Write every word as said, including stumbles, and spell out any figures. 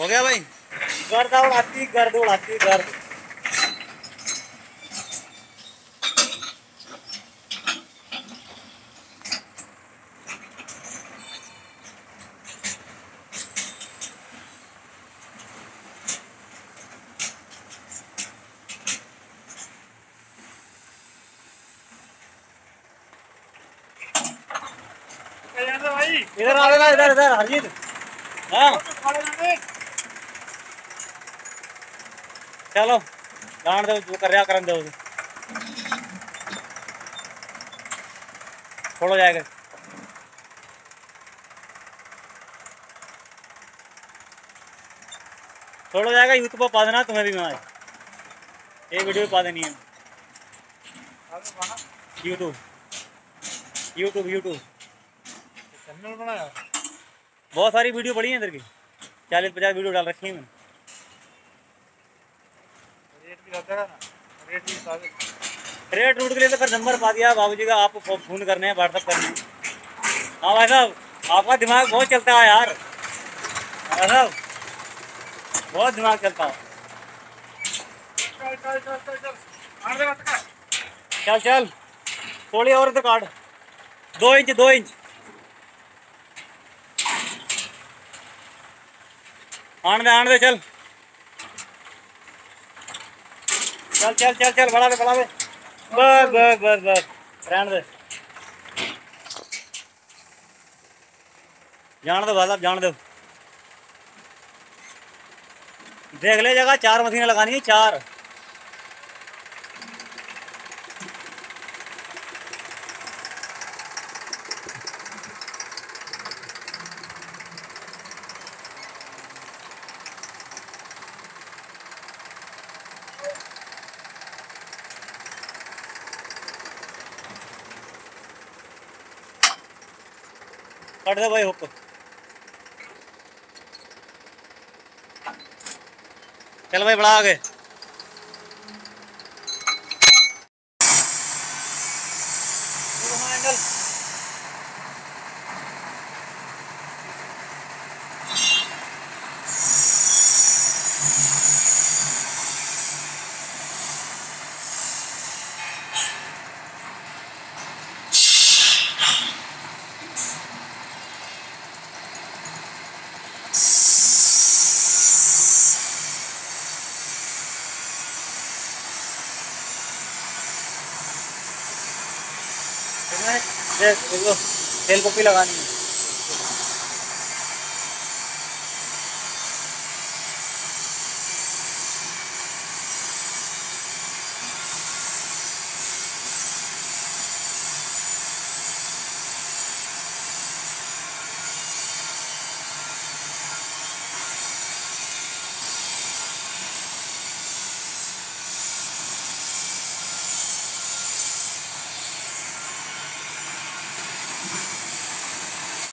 हो गया भाई, गर्द उड़ाती गर्द उड़ाती गर्द। इधर आ रहा, इधर इधर हरजीत। हाँ चलो जान दो जो कर रहा करन दो, छोड़ो जाएगा। छोड़ो जाएगा यूट्यूब पर पा देना, तुम्हें भी मैं ये वीडियो पा देनी है यूट्यूब यूट्यूब यूट्यूब चैनल बनाया। बहुत सारी वीडियो पड़ी है इधर की, चालीस पचास वीडियो डाल रखी है मैंने। रेट भी रहता है ना, रेट भी हिसाब से। रेट रूट के लिए तो फिर नंबर पा दिया बाबू जी का, आपको फोन करने हैं, व्हाट्सअप करने हैं। हाँ भाई साहब आपका दिमाग बहुत चलता है यार, भाई साहब बहुत दिमाग चलता है। चल चल चल चल चल चल चल थोड़ी और तो काट, दो इंच दो इंच आने दे आने दे। चल चल चल चल चल बढ़ा दे बढ़ा दे, बस बस बस बस रहने दे, जान दो भाई साहब जान दो। देख ले जगह, चार मशीनें लगानी है, चार कट दे भाई हुक। चल भाई बढ़ा आगे। तेल कॉपी लगानी है।